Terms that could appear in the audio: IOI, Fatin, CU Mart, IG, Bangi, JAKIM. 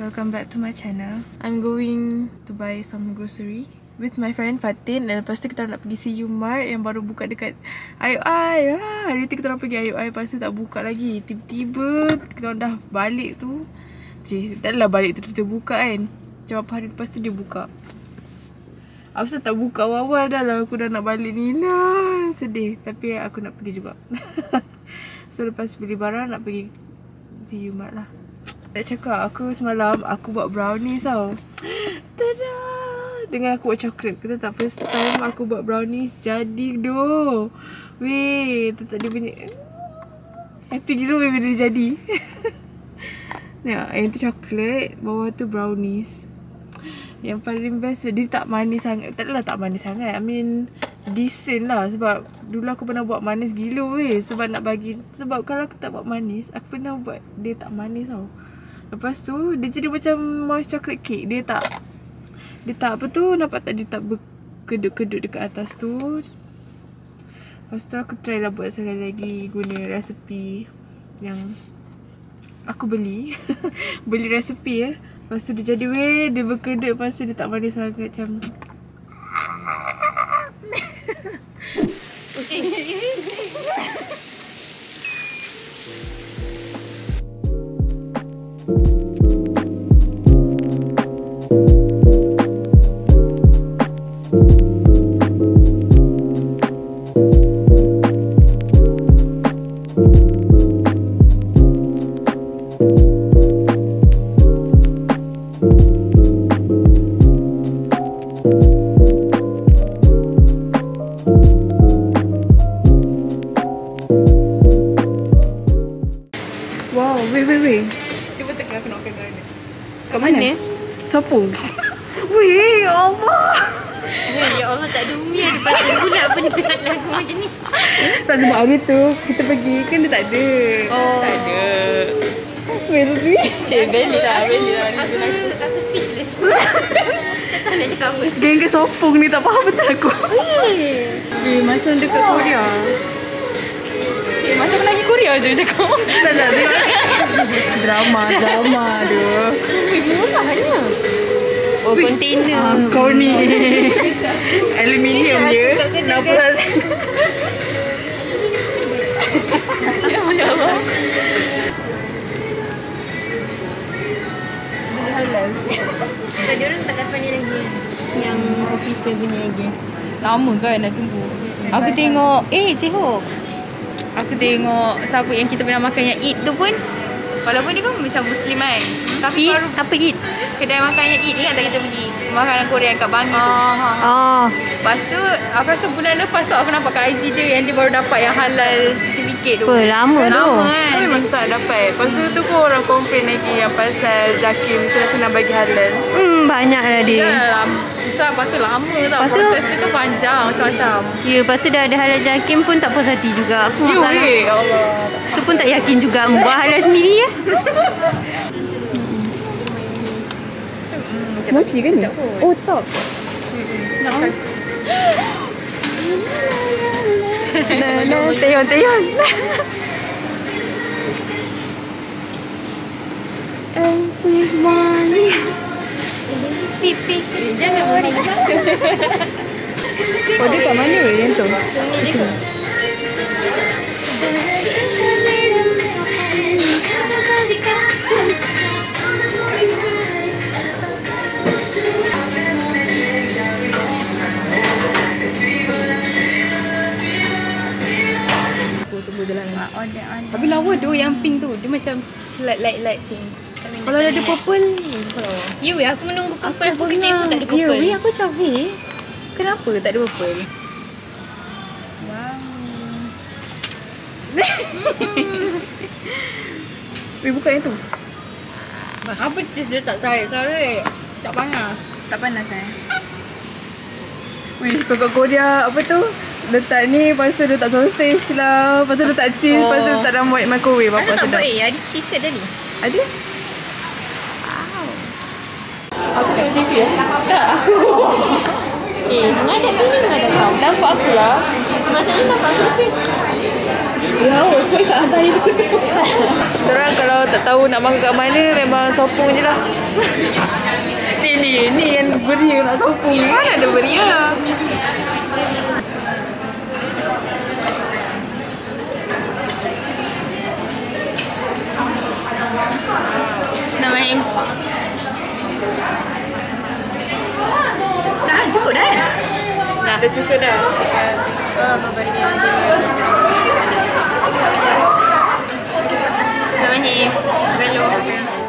Welcome back to my channel. I'm going to buy some grocery with my friend Fatin. Dan lepas tu kita nak pergi CU Mart yang baru buka dekat IOI. Hari tu kita nak pergi IOI, lepas tu tak buka lagi. Tiba-tiba kita dah balik tu. Taklah balik tu kita buka kan. Macam apa hari lepas tu dia buka. Abis tak buka awal-awal dah lah. Aku dah nak balik ni lah. Sedih. Tapi aku nak pergi juga. So lepas beli barang nak pergi CU Mart lah. Nak cakap, aku semalam aku buat brownies tau. Tada! Dengan aku buat coklat. Kita tak first time aku buat brownies jadi doh. Weh, tak ada bunyi. Happy gila bila dia jadi. Nah, yang tu coklat, bawah tu brownies. Yang paling best dia tak manis sangat. Taklah tak manis sangat. I mean decent lah, sebab dulu aku pernah buat manis gila weh. Sebab nak bagi, sebab kalau aku tak buat manis, aku pernah buat dia tak manis tau. Lepas tu dia jadi macam moist chocolate cake. Dia tak apa tu, nampak tak dia tak berkedut-kedut dekat atas tu. Lepas tu aku try lah buat sekali lagi guna resepi yang aku beli. Beli resepi ya. Lepas tu dia jadi weh, dia berkedut, lepas tu dia tak manis sangat macam. Weh, cuba tengok aku nak makan garden. Kat mana? Siapa? Weh, Allah. Ya Allah, tak ada umi. Ada pasal pula benda lagu macam ni. Tak, sebab hari tu kita pergi kan dia tak ada. Oh, tak ada. Weh, Ruby. Cik, beli lah. Aku speechless. Tak tahu nak cakap apa. Geng sopong ni tak faham betul aku. Weh, macam dekat Korea. Cik, macam aku nak pergi Korea je cakap. Tak, drama aduh. Murahnya. Oh, kontainer. Kau ni. Aluminium dia. Kenapa? Ya Allah. Dia halal. Dia orang tak dapat ni lagi. Yang official punya lagi. Lama kan nak tunggu. Aku tengok, Cik Ho. Aku tengok siapa yang kita pernah makan yang Eat tu pun. Walaupun dia kan macam Muslim kan. Tapi baru apa Eat? Kedai makan yang Eat ni kan kita pergi. Makanan Korea kat Bangi tu. Lepas tu, aku rasa bulan lepas tu aku nampak kat IG dia yang dia baru dapat yang halal certificate tu. Apa, lama kan? Tapi memang susah dapat. Lepas tu pun orang komplain lagi yang pasal JAKIM tu rasa nak bagi halal. Banyak lah dia. Ya, susah. Lepas tu lama tau. Proses tu kan panjang macam-macam. Ya, lepas tu dah ada halal JAKIM pun tak puas hati juga. Ya weh, Allah. Tu pun tak yakin juga. Buat halal sendiri ya. Mochi kan ni? Oh, top. Nak on. Teyon. Everybody. Pipi. Jangan worry. Order kat mana weh yang tu? Tapi lawa tu yang pink tu. Dia macam light pink. Kalau ada purple ni. You, aku menunggu purple. Aku kecil pun tak ada purple. You, aku macam kenapa tak ada purple? Weh, buka yang tu. Apa taste dia tak tarik? Tak panas. Tak panas eh? Wish koyak-koyak apa tu, letak ni, lepas tu letak sausage lah, lepas tu letak cheese, lepas tu letak dalam microwave. Apa tak buat ada cheese kat tadi? Ada. Aku tengok TV eh? Tak, aku. Eh, mengadap ni mengadap kau. Nampak aku lah. Maksudnya nampak aku tapi wow, sebab kat hantar itu. Terang kalau tak tahu nak makan kat mana, memang sopong je lah. Ni yang beria nak sopong. Mana ada beria? Bismillahirrahmanirrahim. Dah cukup dah? Dah, dah cukup dah. Bismillahirrahmanirrahim. Belum.